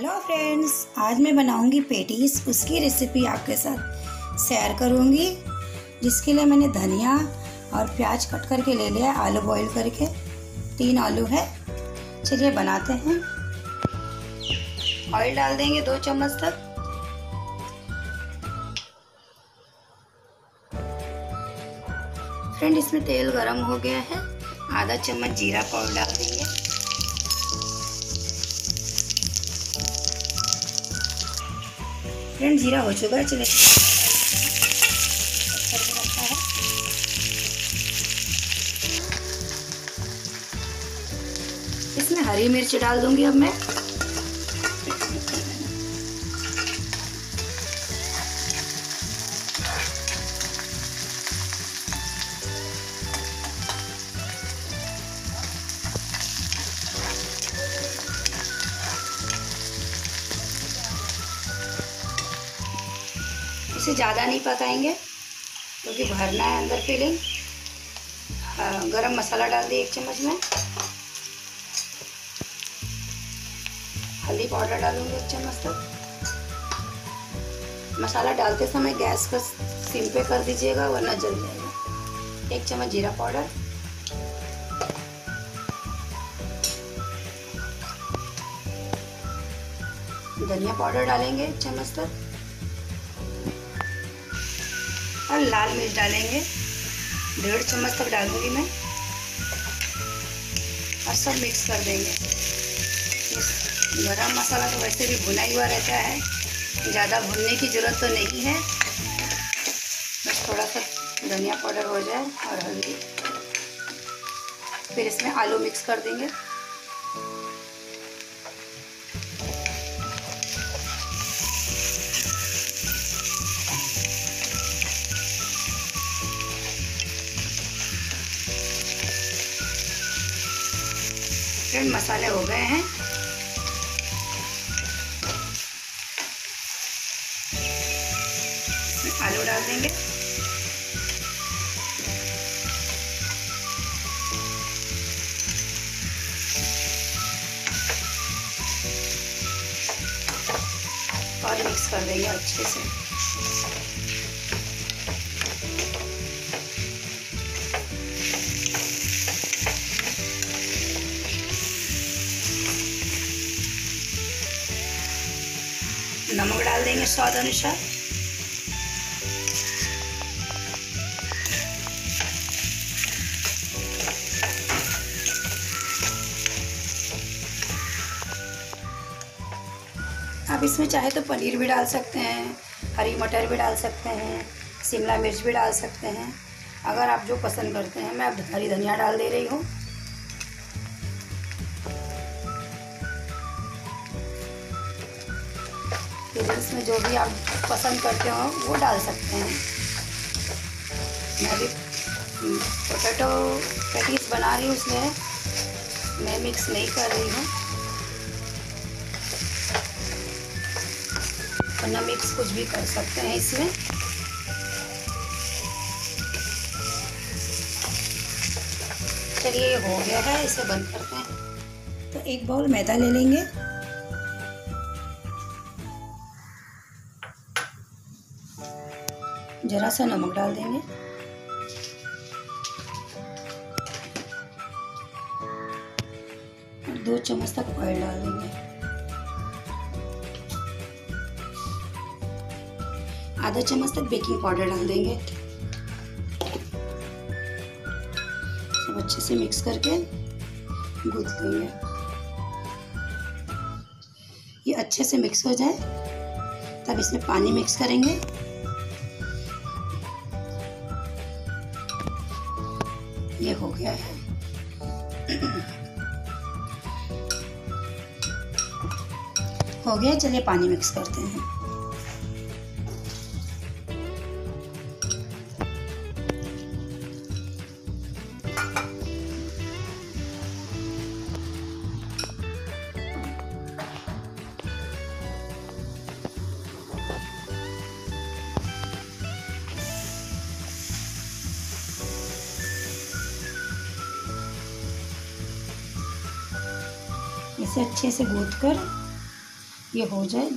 Hello friends, आज मैं बनाऊंगी पेटीज। उसकी रेसिपी आपके साथ शेयर करूंगी, जिसके लिए मैंने धनिया और प्याज कट करके ले लिया। आलू बॉईल करके 3 आलू है। चलिए बनाते हैं। ऑयल डाल देंगे 2 चम्मच तक। फ्रेंड, इसमें तेल गरम हो गया है। आधा चम्मच जीरा पाउडर डाल देंगे। फ्रेंड, जीरा हो चुका है। चलिए इसमें हरी मिर्च डाल दूंगी अब मैं। इसे ज़्यादा नहीं पकाएंगे क्योंकि भरना है अंदर फीलिंग। गरम मसाला डाल दिए 1 चम्मच में। हल्दी पाउडर डालूंगी 1 चम्मच तक। मसाला डालते समय गैस को सिम पे कर दीजिएगा, वरना जल जाएगा। 1 चम्मच जीरा पाउडर। धनिया पाउडर डालेंगे 1 चम्मच तक। और लाल मिर्च डालेंगे 1.5 चम्मच तक डालूंगी मैं। और सब मिक्स कर देंगे। गरम मसाला तो वैसे भी भुना हुआ रहता है, ज़्यादा भुनने की ज़रूरत तो नहीं है। बस थोड़ा सा धनिया पाउडर हो जाए और हल्दी। फिर इसमें आलू मिक्स कर देंगे। फ्रेंड, मसाले हो गए हैं। आलू डाल देंगे। और मिक्स कर देंगे अच्छे से। नमक डाल देंगे स्वाद अनुसार। आप इसमें चाहे तो पनीर भी डाल सकते हैं, हरी मटर भी डाल सकते हैं, शिमला मिर्च भी डाल सकते हैं, अगर आप जो पसंद करते हैं। मैं अब हरी धनिया डाल दे रही हूँ। इसमें जो भी आप पसंद करते हो वो डाल सकते हैं। मैं भी पोटैटो पैटीज बना रही हूँ, इसलिए मैं मिक्स नहीं कर रही हूँ, वरना मिक्स कुछ भी कर सकते हैं इसमें। चलिए, ये हो गया है, इसे बंद करते हैं। तो 1 बाउल मैदा ले लेंगे। जरा सा नमक डाल देंगे। और 2 चम्मच तक ऑयल डाल देंगे। आधा चम्मच तक बेकिंग पाउडर डाल देंगे। सब अच्छे से मिक्स करके गूंथ देंगे। ये अच्छे से मिक्स हो जाए तब इसमें पानी मिक्स करेंगे। ये हो गया है। हो गया, चलिए पानी मिक्स करते हैं। इसे अच्छे से गूंथ कर ये हो जाए।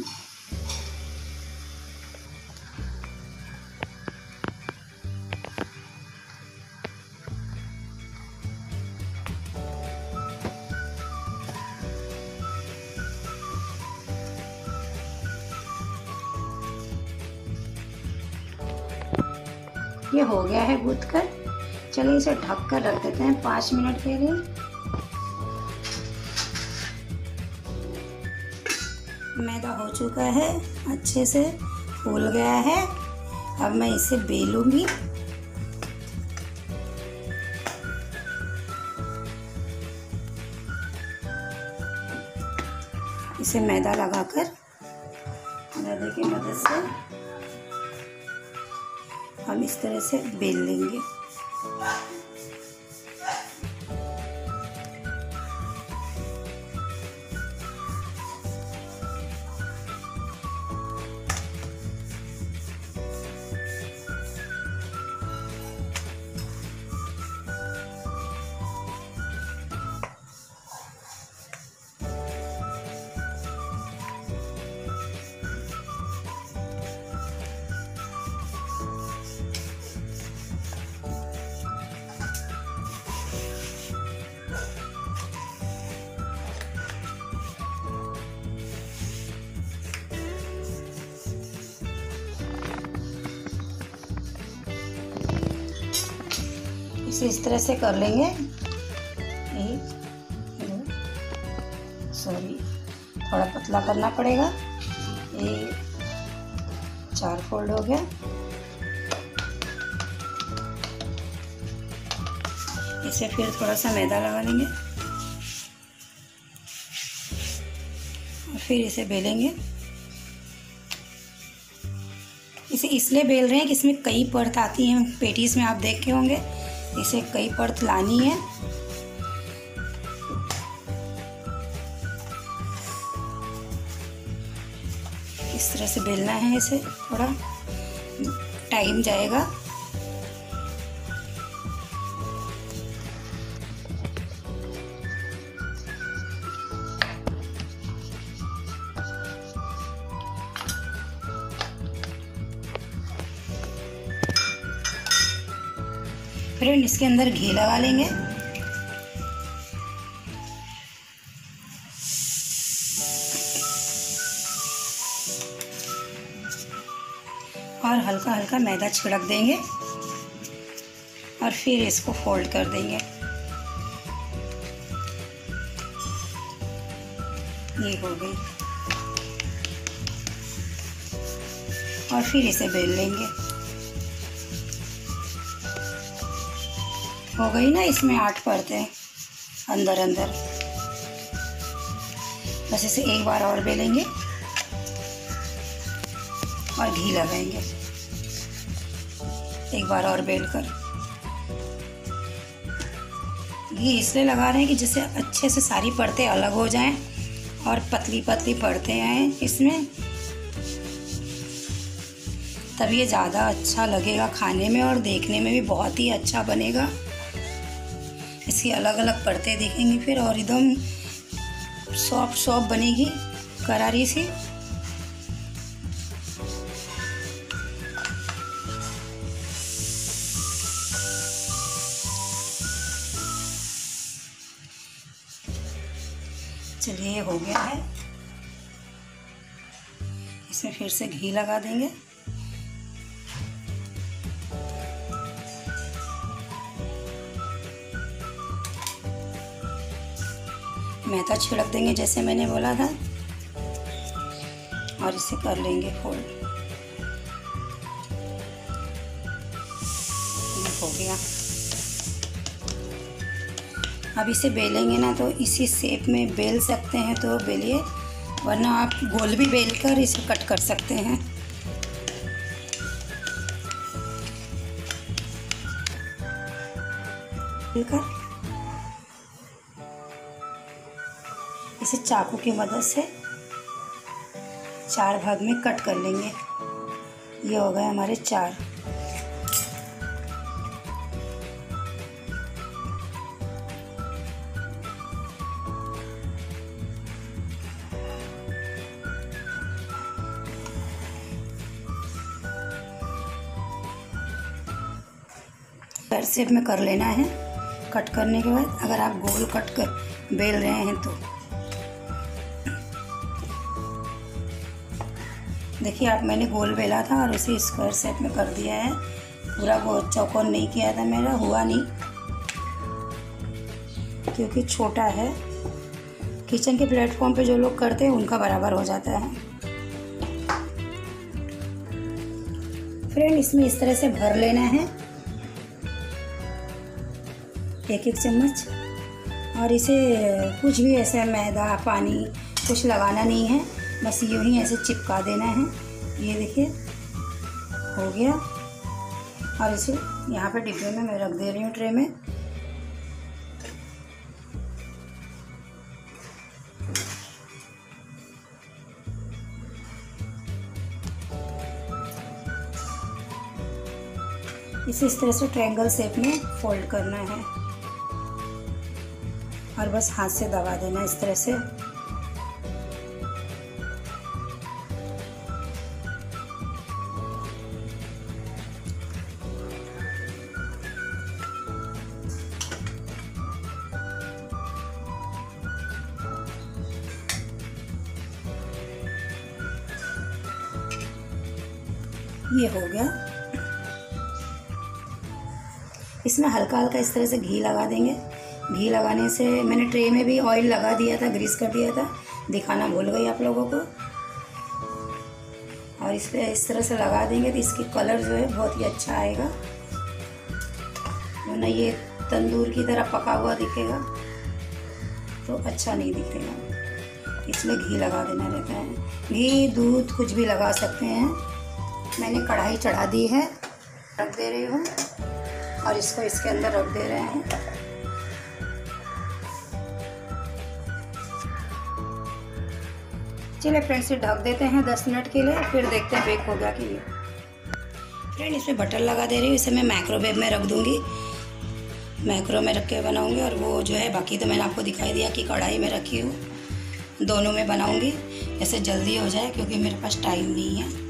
ये हो गया है गूंथ कर। चलिए इसे ढक कर रख देते हैं 5 मिनट के लिए। मैदा हो चुका है, अच्छे से फूल गया है। अब मैं इसे बेलूंगी। इसे मैदा लगाकर मैदे की मदद से हम इस तरह से बेल लेंगे। इस तरह से कर लेंगे। 1 2 सॉरी थोड़ा पतला करना पड़ेगा। 4 फोल्ड हो गया। इसे फिर थोड़ा सा मैदा लगा लेंगे और फिर इसे बेलेंगे। इसे इसलिए बेल रहे हैं कि इसमें कई परत आती हैं। पेटीज में आप देखे होंगे इसे कई परत लानी है। इस तरह से बेलना है। इसे थोड़ा टाइम जाएगा। फ्रेंड इसके अंदर घी लगा लेंगे। और हल्का हल्का मैदा छिड़क देंगे और फिर इसको फोल्ड कर देंगे। ये हो गई और फिर इसे बेल लेंगे। हो गई ना, इसमें 8 परतें अंदर अंदर। बस इसे एक बार और बेलेंगे और घी लगाएंगे। एक बार और बेलकर घी इसलिए लगा रहे हैं कि जिससे अच्छे से सारी परतें अलग हो जाएं और पतली पतली परतें आएँ इसमें, तब ये ज़्यादा अच्छा लगेगा खाने में और देखने में भी बहुत ही अच्छा बनेगा। इसकी अलग अलग परतें दिखेंगी फिर और एकदम सॉफ्ट सॉफ्ट बनेगी, करारी सी। चलिए हो गया है। इसमें फिर से घी लगा देंगे। मैदा छिड़क देंगे जैसे मैंने बोला था और इसे कर लेंगे फोल्ड। हो गया। अब इसे बेलेंगे ना तो इसी शेप में बेल सकते हैं तो बेलिए, वरना आप गोल भी बेलकर इसे कट कर सकते हैं। बेलकर इसे चाकू की मदद से 4 भाग में कट कर लेंगे। ये हो गए हमारे 4। स्क्वायर शेप में कर लेना है। कट करने के बाद अगर आप गोल कट कर बेल रहे हैं तो देखिए आप मैंने गोल बेला था और उसे स्क्वायर शेप में कर दिया है। पूरा वो चौकोर नहीं किया था मेरा, हुआ नहीं क्योंकि छोटा है। किचन के प्लेटफॉर्म पे जो लोग करते हैं उनका बराबर हो जाता है। फ्रेंड इसमें इस तरह से भर लेना है एक एक चम्मच, और इसे कुछ भी ऐसे मैदा पानी कुछ लगाना नहीं है, बस यूँ ही ऐसे चिपका देना है। ये देखिए हो गया। और इसे यहाँ पे डिब्बे में मैं रख दे रही हूँ, ट्रे में। इसे इस तरह से ट्रायंगल शेप में फोल्ड करना है और बस हाथ से दबा देना इस तरह से। ये हो गया। इसमें हल्का हल्का इस तरह से घी लगा देंगे। घी लगाने से मैंने ट्रे में भी ऑयल लगा दिया था, ग्रीस कर दिया था, दिखाना भूल गई आप लोगों को। और इस पर इस तरह से लगा देंगे तो इसकी कलर जो है बहुत ही अच्छा आएगा, वरना ये तंदूर की तरह पका हुआ दिखेगा तो अच्छा नहीं दिखेगा। इसमें घी लगा देना रहता है। घी दूध कुछ भी लगा सकते हैं। मैंने कढ़ाई चढ़ा दी है, रख दे रही हूँ और इसको इसके अंदर रख दे रहे हैं। चलिए फ्रेंड्स इसे ढक देते हैं 10 मिनट के लिए, फिर देखते हैं बेक हो गया कि नहीं। फ्रेंड इसमें बटर लगा दे रही हूँ। इसे मैं माइक्रोवेव में रख दूँगी, माइक्रो में रख के बनाऊँगी। और वो जो है बाकी तो मैंने आपको दिखाई दिया कि कढ़ाई में रखी हूँ, दोनों में बनाऊँगी। ऐसे जल्दी हो जाए क्योंकि मेरे पास टाइम नहीं है।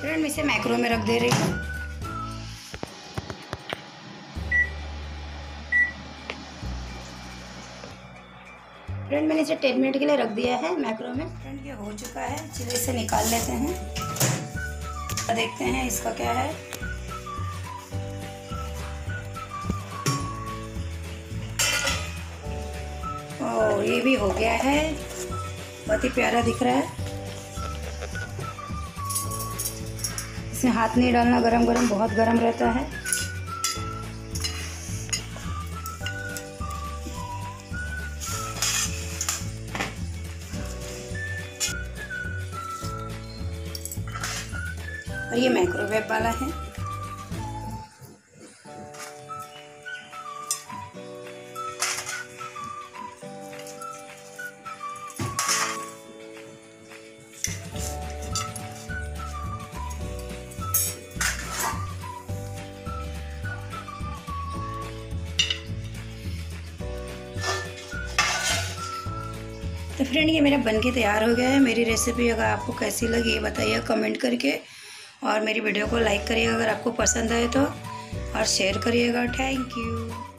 फ्रेंड मैं इसे माइक्रो में रख दे रही हूँ। फ्रेंड मैंने इसे 10 मिनट के लिए रख दिया है माइक्रो में। फ्रेंड ये हो चुका है, चलिए इसे निकाल लेते हैं, देखते हैं इसका क्या है। ओह ये भी हो गया है, बहुत ही प्यारा दिख रहा है। इसमें हाथ नहीं डालना, गरम गरम बहुत गरम रहता है। और ये माइक्रोवेव वाला है। तो फ्रेंड ये मेरा बनके तैयार हो गया है। मेरी रेसिपी अगर आपको कैसी लगी ये बताइए कमेंट करके, और मेरी वीडियो को लाइक करिएगा अगर आपको पसंद आए तो, और शेयर करिएगा। Thank you.